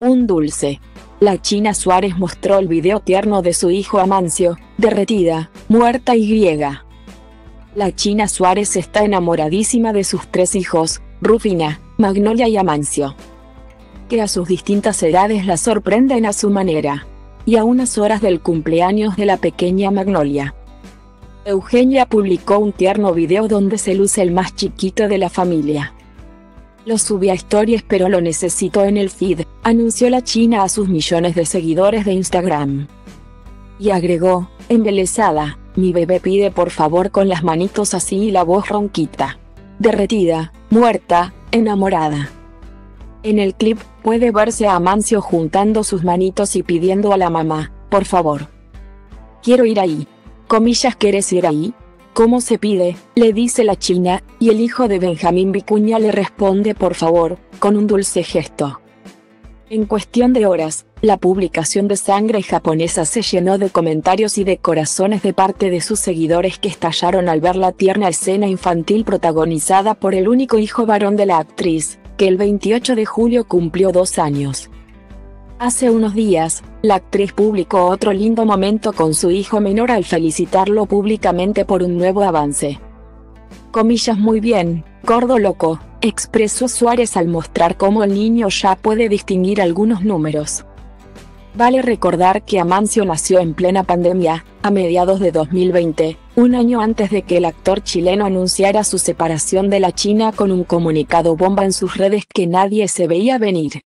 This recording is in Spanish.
Un dulce. La China Suárez mostró el video tierno de su hijo Amancio, derretida, muerta y griega. La China Suárez está enamoradísima de sus tres hijos, Rufina, Magnolia y Amancio, que a sus distintas edades la sorprenden a su manera. Y a unas horas del cumpleaños de la pequeña Magnolia, Eugenia publicó un tierno video donde se luce el más chiquito de la familia. Lo subí a stories pero lo necesito en el feed, anunció la China a sus millones de seguidores de Instagram. Y agregó, embelesada, mi bebé pide por favor con las manitos así y la voz ronquita. Derretida, muerta, enamorada. En el clip, puede verse a Amancio juntando sus manitos y pidiendo a la mamá, por favor. Quiero ir ahí. Comillas, ¿quieres ir ahí? ¿Cómo se pide?, le dice la China, y el hijo de Benjamín Vicuña le responde por favor, con un dulce gesto. En cuestión de horas, la publicación de Sangre Japonesa se llenó de comentarios y de corazones de parte de sus seguidores que estallaron al ver la tierna escena infantil protagonizada por el único hijo varón de la actriz, que el 28 de julio cumplió 2 años. Hace unos días, la actriz publicó otro lindo momento con su hijo menor al felicitarlo públicamente por un nuevo avance. Comillas, muy bien, gordo loco, expresó Suárez al mostrar cómo el niño ya puede distinguir algunos números. Vale recordar que Amancio nació en plena pandemia, a mediados de 2020, un año antes de que el actor chileno anunciara su separación de la China con un comunicado bomba en sus redes que nadie se veía venir.